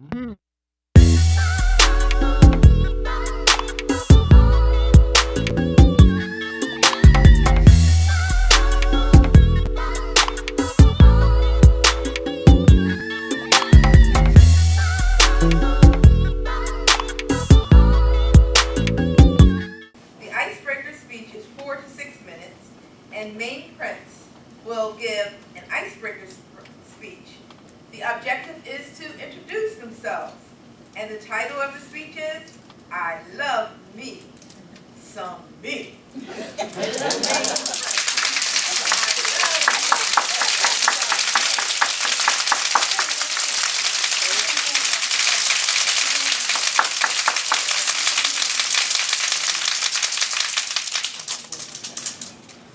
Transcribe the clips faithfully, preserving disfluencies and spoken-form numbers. Mm-hmm. The icebreaker speech is four to six minutes, and Maine Prince will give an icebreaker speech. The objective is to introduce themselves, and the title of the speech is, I love me, some me.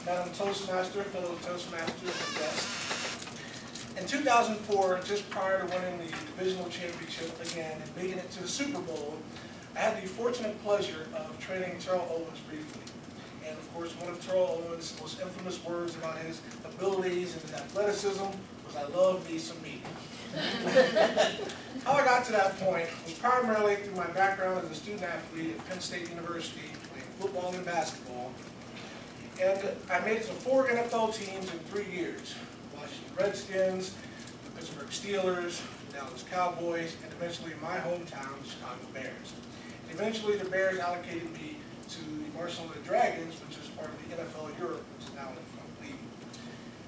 Madam Toastmaster, fellow Toastmasters, guests. In two thousand four, just prior to winning the divisional championship again and making it to the Super Bowl, I had the fortunate pleasure of training Terrell Owens briefly. And of course, one of Terrell Owens' most infamous words about his abilities and his athleticism was, I love me some me. How I got to that point was primarily through my background as a student athlete at Penn State University, playing football and basketball. And I made it to four N F L teams in three years. Washington Redskins, the Pittsburgh Steelers, the Dallas Cowboys, and eventually my hometown, the Chicago Bears. And eventually the Bears allocated me to the Barcelona Dragons, which is part of the N F L Europe, which is now in the league.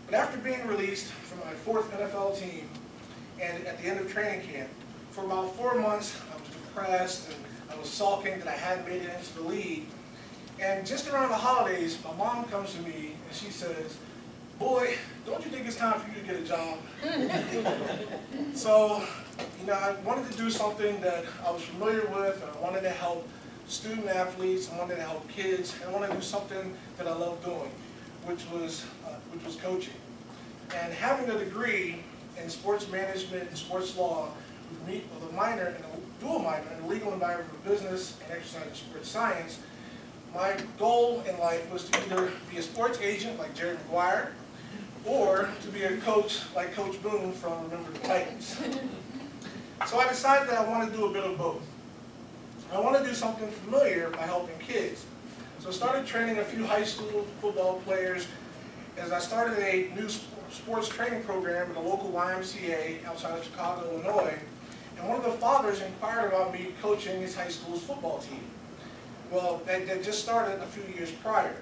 But after being released from my fourth N F L team, and at the end of training camp, for about four months I was depressed and I was sulking that I hadn't made it into the league. And just around the holidays, my mom comes to me and she says, boy, don't you think it's time for you to get a job? So, you know, I wanted to do something that I was familiar with, and I wanted to help student athletes, I wanted to help kids, and I wanted to do something that I loved doing, which was, uh, which was coaching. And having a degree in sports management and sports law, with a minor and a dual minor in the legal environment of business and exercise in sports science, my goal in life was to either be a sports agent like Jerry Maguire, or to be a coach like Coach Boone from Remember the Titans. So I decided that I wanted to do a bit of both. I wanted to do something familiar by helping kids. So I started training a few high school football players as I started a new sports training program at a local Y M C A outside of Chicago, Illinois. And one of the fathers inquired about me coaching his high school's football team. Well, that, that just started a few years prior.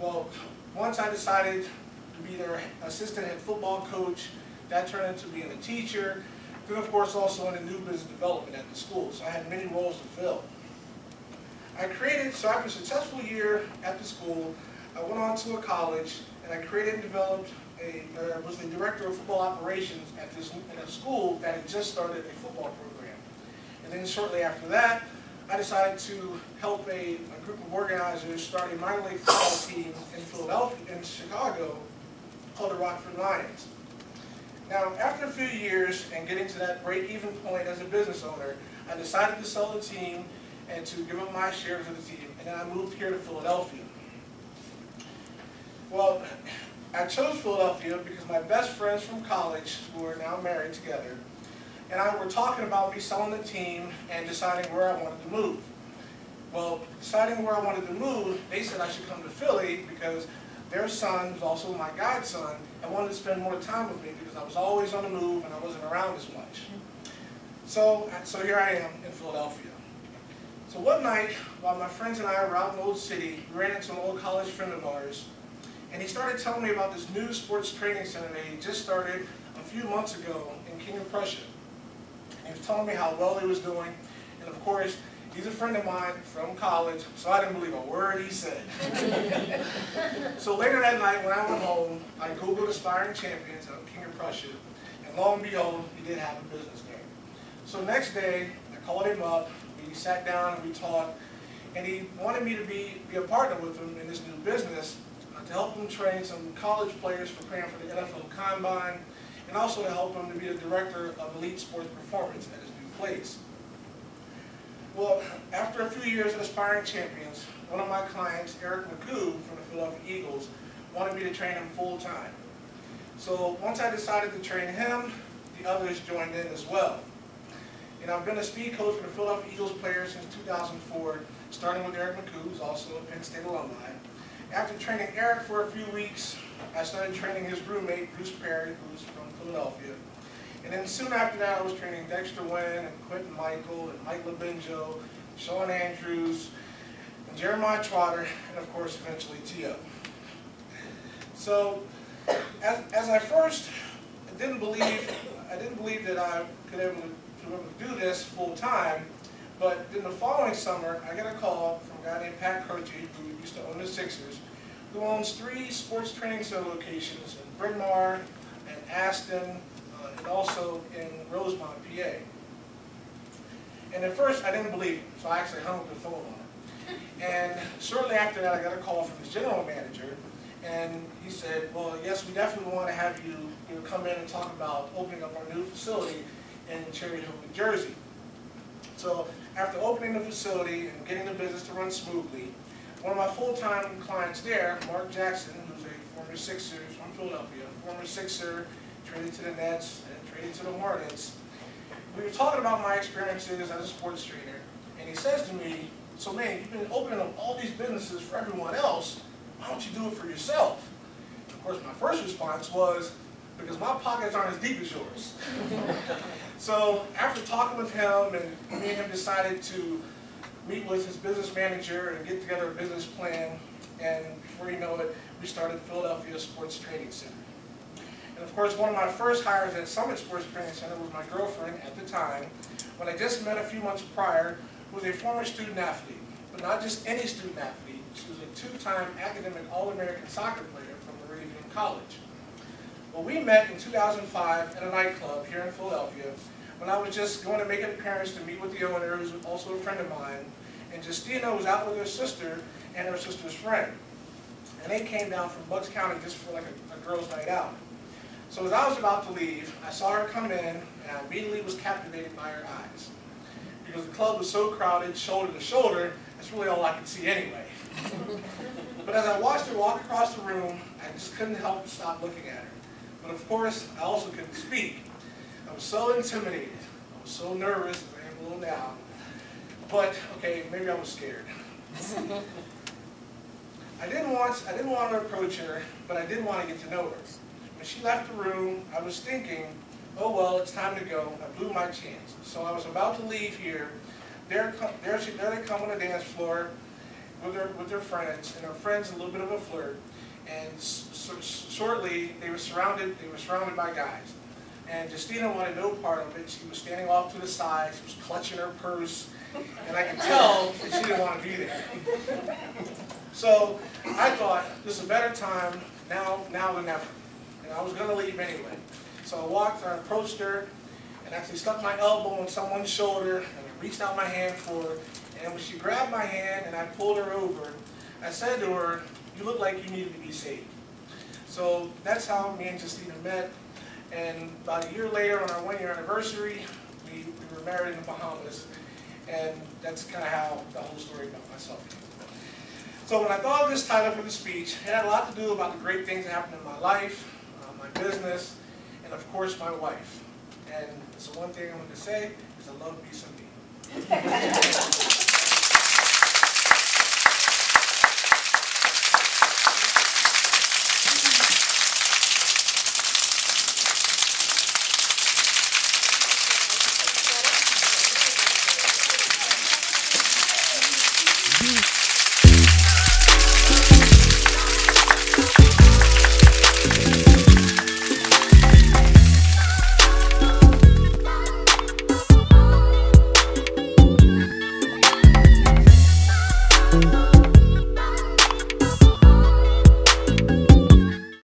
Well, once I decided to be their assistant head football coach, that turned into being a teacher, then of course also in the new business development at the school, so I had many roles to fill. I created, so after a successful year at the school, I went on to a college, and I created and developed, a, uh, was the director of football operations at this at a school that had just started a football program. And then shortly after that, I decided to help a, a group of organizers start a minor league football team in Philadelphia, in Chicago, called the Rockford Lions. Now, after a few years and getting to that break-even point as a business owner, I decided to sell the team and to give up my share to the team, and then I moved here to Philadelphia. Well, I chose Philadelphia because my best friends from college, who are now married together, and I were talking about me selling the team and deciding where I wanted to move. Well, deciding where I wanted to move, they said I should come to Philly because their son was also my godson and wanted to spend more time with me because I was always on the move and I wasn't around as much. So, so here I am in Philadelphia. So one night, while my friends and I were out in Old City, we ran into an old college friend of ours, and he started telling me about this new sports training center that he just started a few months ago in King of Prussia. He was telling me how well he was doing, and of course, he's a friend of mine from college, so I didn't believe a word he said. So later that night, when I went home, I Googled aspiring champions of King of Prussia, and lo and behold, he did have a business game. So next day, I called him up, we sat down and we talked, and he wanted me to be, be a partner with him in this new business uh, to help him train some college players preparing for the N F L Combine, and also to help him to be the director of elite sports performance at his new place. Well, after a few years at Aspiring Champions, one of my clients, Eric McCoo from the Philadelphia Eagles, wanted me to train him full-time. So once I decided to train him, the others joined in as well. And I've been a speed coach for the Philadelphia Eagles players since two thousand four, starting with Eric McCoo, who's also a Penn State alumni. After training Eric for a few weeks, I started training his roommate, Bruce Perry, who's from Philadelphia. And then soon after that, I was training Dexter Wynn and Quentin Michael and Mike Labinjo, Sean Andrews, and Jeremiah Trotter, and of course, eventually T O So, as, as I first I didn't believe, I didn't believe that I could ever to do this full time, but in the following summer, I got a call from a guy named Pat Croce, who used to own the Sixers, who owns three sports training center locations in Bryn Mawr and Aston, uh, and also in Rosemont, P A. And at first, I didn't believe him, so I actually hung up the phone on him. And shortly after that, I got a call from his general manager, and he said, well, yes, we definitely want to have you, you know, come in and talk about opening up our new facility in Cherry Hill, New Jersey. So after opening the facility and getting the business to run smoothly, one of my full-time clients there, Mark Jackson, who's a former Sixer from Philadelphia, former Sixer, traded to the Nets and traded to the Hornets, we were talking about my experiences as a sports trainer, and he says to me, so man, you've been opening up all these businesses for everyone else, why don't you do it for yourself? And of course, my first response was, because my pockets aren't as deep as yours. So after talking with him, and me and him decided to meet with his business manager and get together a business plan, and before you know it, we started Philadelphia Sports Training Center. And of course, one of my first hires at Summit Sports Training Center was my girlfriend at the time, when I just met a few months prior, who was a former student athlete, but not just any student athlete. She was a two-time academic All-American soccer player from Meridian College. Well, we met in two thousand five at a nightclub here in Philadelphia when I was just going to make an appearance to meet with the owner, who's also a friend of mine, and Justina was out with her sister and her sister's friend. And they came down from Bucks County just for like a, a girls' night out. So as I was about to leave, I saw her come in, and I immediately was captivated by her eyes. Because the club was so crowded, shoulder to shoulder, that's really all I could see anyway. But as I watched her walk across the room, I just couldn't help but stop looking at her. But of course, I also couldn't speak. I was so intimidated. I was so nervous, as I am a little now. But okay, maybe I was scared. I didn't want I didn't want to approach her, but I did want to get to know her. When she left the room, I was thinking, oh well, it's time to go. I blew my chance. So I was about to leave here. There, there, she, there they come on the dance floor with their with their friends, and her friends a little bit of a flirt. And so shortly, they were surrounded. They were surrounded by guys, and Justina wanted no part of it. She was standing off to the side. She was clutching her purse, and I could tell that she didn't want to be there. So I thought, this is a better time now, now than ever. And I was going to leave anyway. So I walked, I approached her, and actually stuck my elbow on someone's shoulder, and I reached out my hand for her. And when she grabbed my hand, and I pulled her over, I said to her, you look like you needed to be saved. So that's how me and Justina met. And about a year later, on our one-year anniversary, we, we were married in the Bahamas. And that's kind of how the whole story about myself came. So when I thought of this title for the speech, it had a lot to do about the great things that happened in my life, uh, my business, and of course, my wife. And so one thing I want to say is I love me some me.